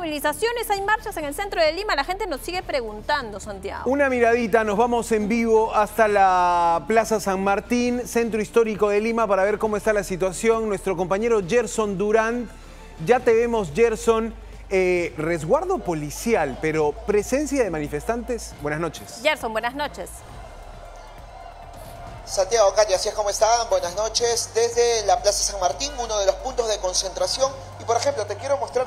movilizaciones, hay marchas en el centro de Lima, la gente nos sigue preguntando, Santiago. Una miradita, nos vamos en vivo hasta la Plaza San Martín, centro histórico de Lima, para ver cómo está la situación. Nuestro compañero Gerson Durán, ya te vemos, Gerson. Resguardo policial, pero presencia de manifestantes. Buenas noches. Gerson, buenas noches. Santiago, Katia, así es como están, buenas noches. Desde la Plaza San Martín, uno de los puntos de concentración. Y por ejemplo, te quiero mostrar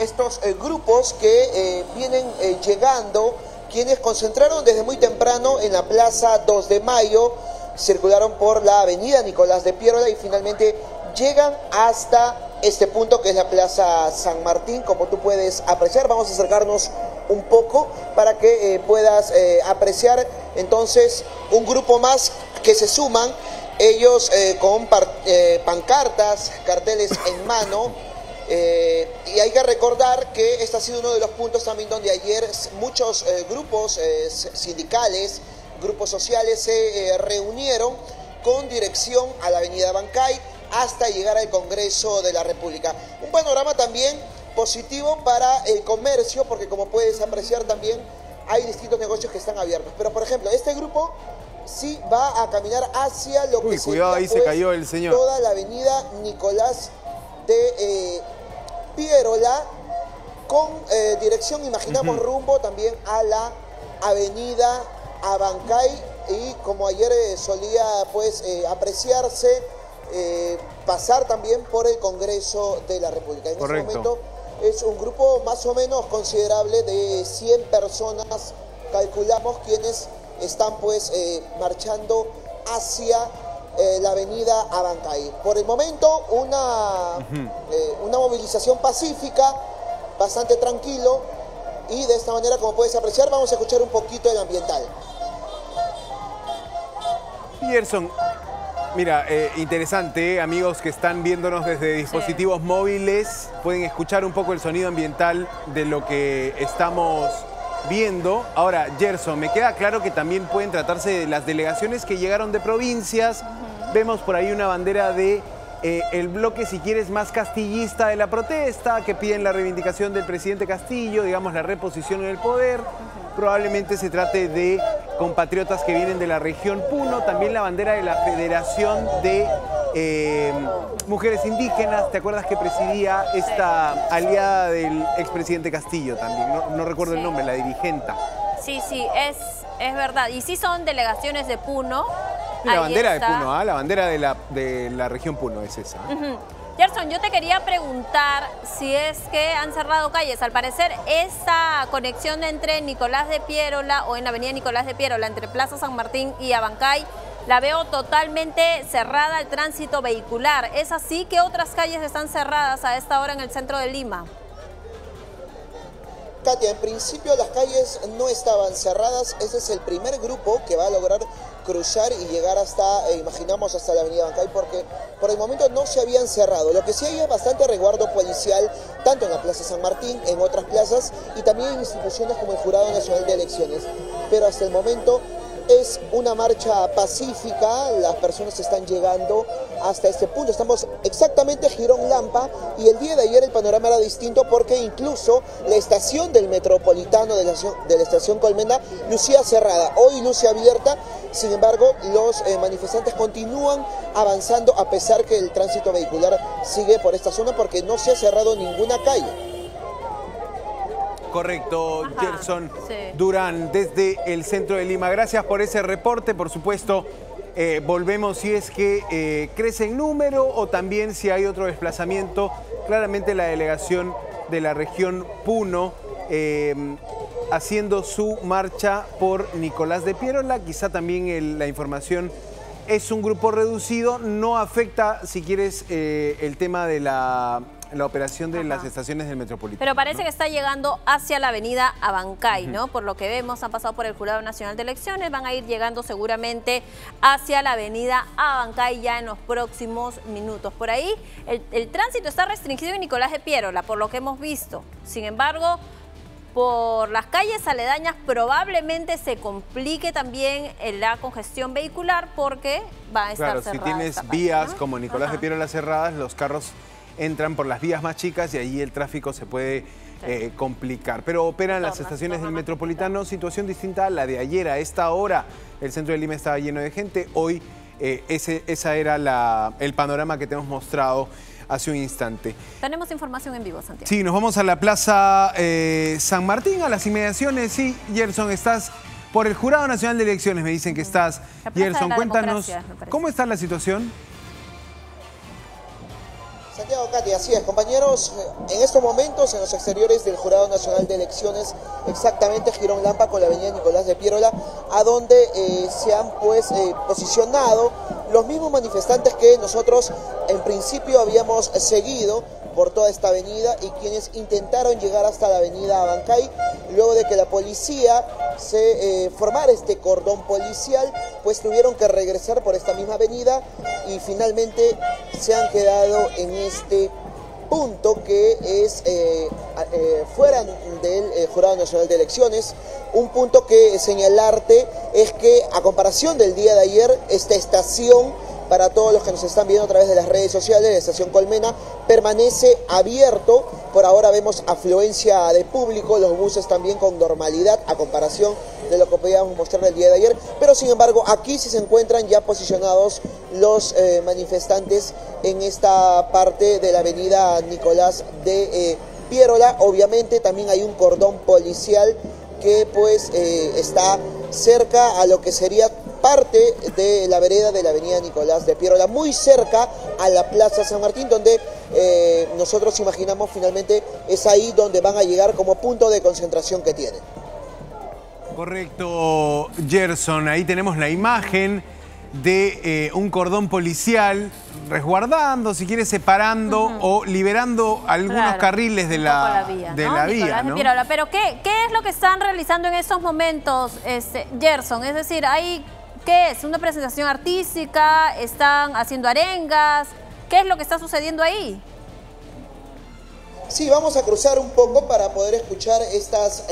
estos grupos que vienen llegando, quienes concentraron desde muy temprano en la Plaza 2 de Mayo, circularon por la Avenida Nicolás de Piérola y finalmente llegan hasta este punto que es la Plaza San Martín, como tú puedes apreciar. Vamos a acercarnos un poco para que puedas apreciar entonces un grupo más que se suman, ellos con pancartas, carteles en mano, y hay que recordar que este ha sido uno de los puntos también donde ayer muchos grupos sindicales, grupos sociales se reunieron con dirección a la Avenida Abancay hasta llegar al Congreso de la República. Un panorama también positivo para el comercio, porque como puedes apreciar también hay distintos negocios que están abiertos, pero por ejemplo este grupo sí va a caminar hacia lo que sería, cuidado, ahí pues, se cayó el señor. Toda la Avenida Nicolás de Piérola, con dirección, imaginamos, rumbo también a la Avenida Abancay, y como ayer solía pues apreciarse, pasar también por el Congreso de la República. En correcto. Este momento es un grupo más o menos considerable de 100 personas, calculamos, quienes están pues marchando hacia la Avenida Abancay. Por el momento una movilización pacífica, bastante tranquilo, y de esta manera, como puedes apreciar, vamos a escuchar un poquito del ambiental. Gerson, mira, interesante, amigos que están viéndonos desde dispositivos móviles, pueden escuchar un poco el sonido ambiental de lo que estamos viendo. Ahora, Gerson, me queda claro que también pueden tratarse de las delegaciones que llegaron de provincias. Vemos por ahí una bandera de el bloque, si quieres, más castillista de la protesta, que piden la reivindicación del presidente Castillo, digamos, la reposición en el poder. Probablemente se trate de compatriotas que vienen de la región Puno, también la bandera de la Federación de Mujeres Indígenas, ¿te acuerdas que presidía esta aliada del expresidente Castillo también? No recuerdo el nombre, la dirigenta. Sí, sí, es verdad. Y sí son delegaciones de Puno. La bandera de Puno, ¿ah? La bandera de la región Puno es esa. Gerson, yo te quería preguntar si es que han cerrado calles. Al parecer, esa conexión entre Nicolás de Piérola, o en la Avenida Nicolás de Piérola, entre Plaza San Martín y Abancay, la veo totalmente cerrada al tránsito vehicular. ¿Es así? ¿Qué otras calles están cerradas a esta hora en el centro de Lima? Katia, en principio las calles no estaban cerradas. Ese es el primer grupo que va a lograr cruzar y llegar hasta, imaginamos, hasta la Avenida Abancay, porque por el momento no se habían cerrado. Lo que sí hay es bastante resguardo policial, tanto en la Plaza San Martín, en otras plazas, y también en instituciones como el Jurado Nacional de Elecciones. Pero hasta el momento es una marcha pacífica, las personas están llegando hasta este punto. Estamos exactamente en Jirón Lampa, y el día de ayer el panorama era distinto porque incluso la estación del Metropolitano, de la estación Colmena, lucía cerrada. Hoy luce abierta, sin embargo los manifestantes continúan avanzando a pesar que el tránsito vehicular sigue por esta zona porque no se ha cerrado ninguna calle. Correcto, ajá, Gerson Durán, desde el centro de Lima. Gracias por ese reporte. Por supuesto, volvemos si es que crece en número o también si hay otro desplazamiento. Claramente la delegación de la región Puno haciendo su marcha por Nicolás de Piérola. Quizá también la información es un grupo reducido. No afecta, si quieres, el tema de la operación de las estaciones del Metropolitano. Pero parece que está llegando hacia la Avenida Abancay, ¿no? Por lo que vemos, han pasado por el Jurado Nacional de Elecciones, van a ir llegando seguramente hacia la Avenida Abancay ya en los próximos minutos. Por ahí el tránsito está restringido en Nicolás de Piérola, por lo que hemos visto. Sin embargo, por las calles aledañas probablemente se complique también la congestión vehicular porque va a estar cerrada. Claro, si tienes vías como Nicolás de Piérola cerradas, los carros entran por las vías más chicas y allí el tráfico se puede complicar. Pero operan las estaciones del Metropolitano, situación distinta a la de ayer. A esta hora el centro de Lima estaba lleno de gente, hoy esa era el panorama que te hemos mostrado hace un instante. Tenemos información en vivo, Santiago. Sí, nos vamos a la Plaza San Martín, a las inmediaciones. Sí, Gerson, estás por el Jurado Nacional de Elecciones, me dicen que estás. Gerson, cuéntanos, ¿cómo está la situación? Santiago, Katy, así es, compañeros. En estos momentos, en los exteriores del Jurado Nacional de Elecciones, exactamente Jirón Lampa con la Avenida Nicolás de Piérola, a donde se han pues posicionado los mismos manifestantes que nosotros en principio habíamos seguido por toda esta avenida y quienes intentaron llegar hasta la Avenida Abancay, luego de que la policía se formara este cordón policial, pues tuvieron que regresar por esta misma avenida y finalmente se han quedado en este punto que es fuera del Jurado Nacional de Elecciones. Un punto que señalarte es que, a comparación del día de ayer, esta estación, para todos los que nos están viendo a través de las redes sociales, la Estación Colmena, permanece abierto. Por ahora vemos afluencia de público, los buses también con normalidad a comparación de lo que podíamos mostrar el día de ayer, pero sin embargo aquí sí se encuentran ya posicionados los manifestantes en esta parte de la avenida Nicolás de Piérola. Obviamente también hay un cordón policial que pues está cerca a lo que sería parte de la vereda de la avenida Nicolás de Piérola, muy cerca a la Plaza San Martín, donde nosotros imaginamos finalmente es ahí donde van a llegar como punto de concentración que tienen. Correcto, Gerson, ahí tenemos la imagen de un cordón policial resguardando, si quieres, separando o liberando algunos carriles de la vía, ¿no? Pero ¿qué es lo que están realizando en esos momentos, Gerson? Es decir, hay... ¿Qué es? ¿Una presentación artística? ¿Están haciendo arengas? ¿Qué es lo que está sucediendo ahí? Sí, vamos a cruzar un poco para poder escuchar estas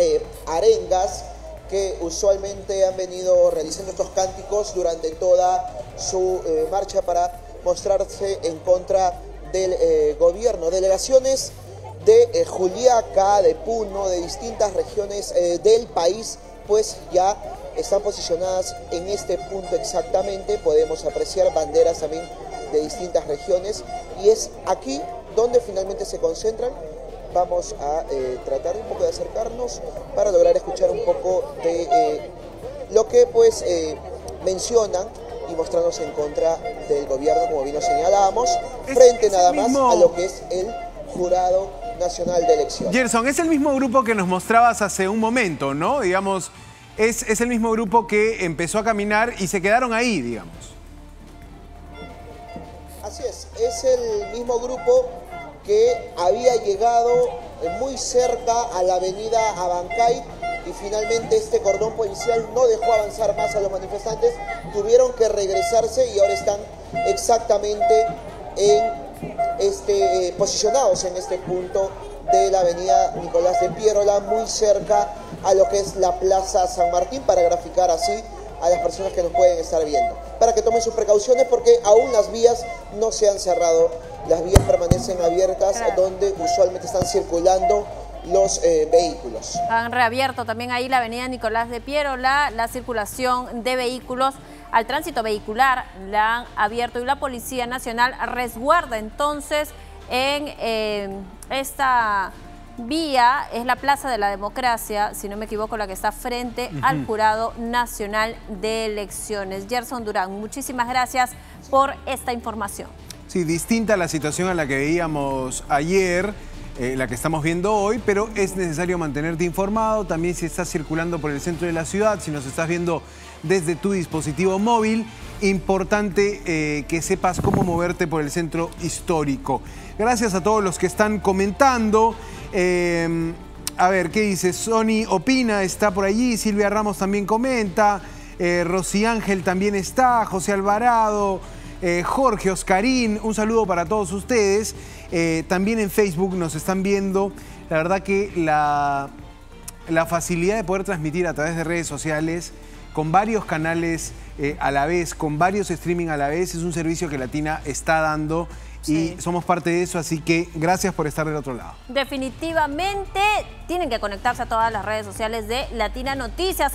arengas que usualmente han venido realizando estos cánticos durante toda su marcha para mostrarse en contra del gobierno. Delegaciones de Juliaca, de Puno, de distintas regiones del país, pues ya están posicionadas en este punto exactamente. Podemos apreciar banderas también de distintas regiones y es aquí donde finalmente se concentran. Vamos a tratar un poco de acercarnos para lograr escuchar un poco de lo que pues mencionan y mostrarnos en contra del gobierno, como bien lo señalábamos, frente nada más a lo que es el Jurado Nacional de Elecciones. Gerson, es el mismo grupo que nos mostrabas hace un momento, ¿no? Digamos, es el mismo grupo que empezó a caminar y se quedaron ahí, digamos. Así es el mismo grupo que había llegado muy cerca a la avenida Abancay y finalmente este cordón policial no dejó avanzar más a los manifestantes, tuvieron que regresarse y ahora están exactamente posicionados en este punto de la avenida Nicolás de Piérola, muy cerca a lo que es la Plaza San Martín, para graficar así a las personas que nos pueden estar viendo, para que tomen sus precauciones porque aún las vías no se han cerrado, las vías permanecen abiertas donde usualmente están circulando los vehículos. Han reabierto también ahí la avenida Nicolás de Piérola, la circulación de vehículos, al tránsito vehicular la han abierto y la Policía Nacional resguarda entonces en esta vía, es la Plaza de la Democracia, si no me equivoco, la que está frente al Jurado Nacional de Elecciones. Gerson Durán, muchísimas gracias por esta información. Sí, distinta la situación a la que veíamos ayer, la que estamos viendo hoy, pero es necesario mantenerte informado. También si estás circulando por el centro de la ciudad, si nos estás viendo desde tu dispositivo móvil, importante que sepas cómo moverte por el centro histórico. Gracias a todos los que están comentando. A ver, ¿qué dice? Sony opina, está por allí. Silvia Ramos también comenta. Rosy Ángel también está. José Alvarado. Jorge, Oscarín, un saludo para todos ustedes. También en Facebook nos están viendo. La verdad que la facilidad de poder transmitir a través de redes sociales, con varios canales a la vez, con varios streaming a la vez, es un servicio que Latina está dando sí, y somos parte de eso, así que gracias por estar del otro lado. Definitivamente tienen que conectarse a todas las redes sociales de Latina Noticias.